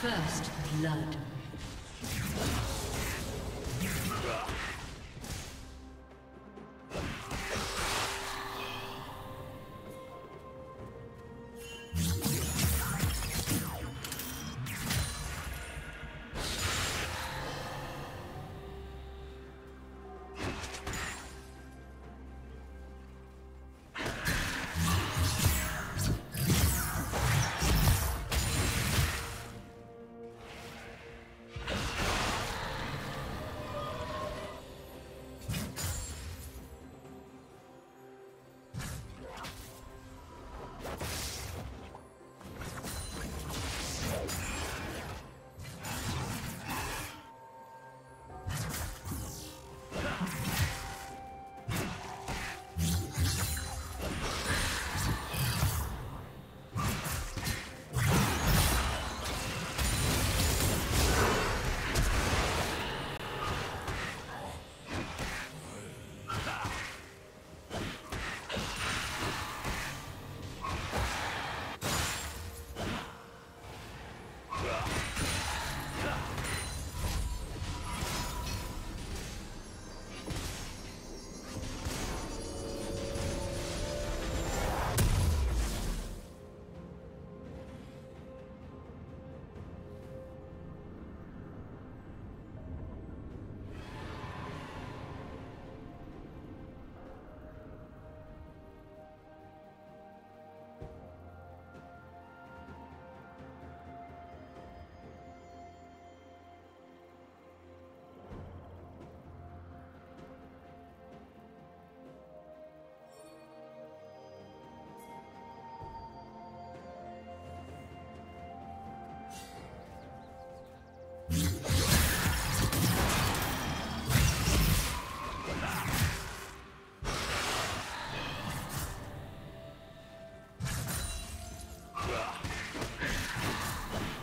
First blood.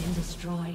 been destroyed.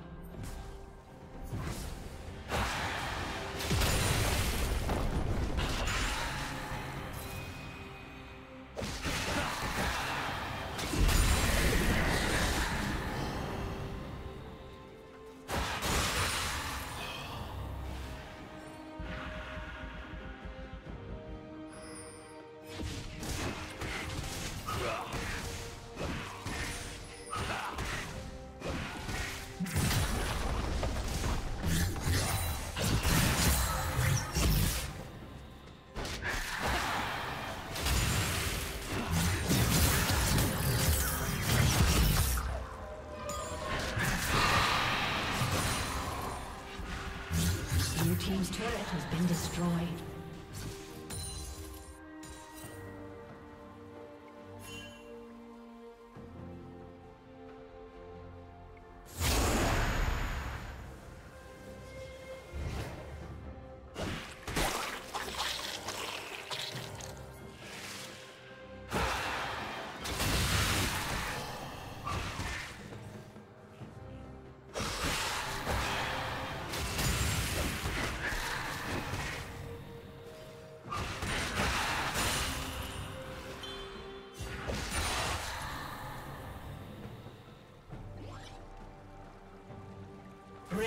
Team's turret has been destroyed.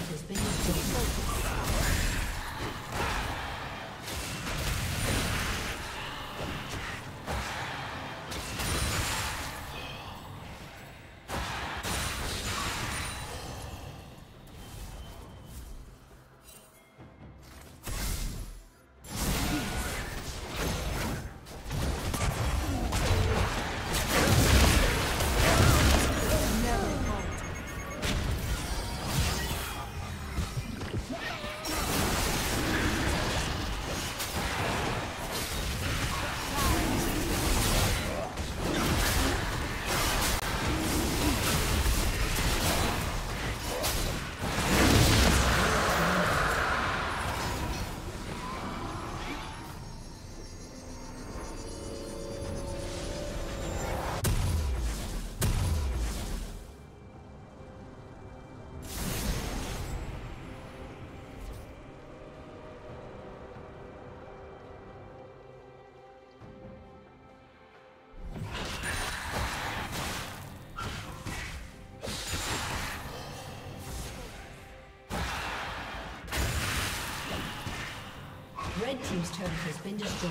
Red team's turret has been destroyed. Red team's turret has been destroyed.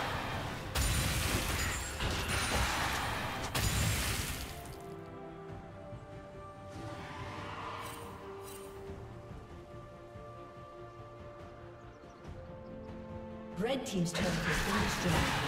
Red team's turret has been destroyed.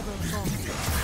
ever fall.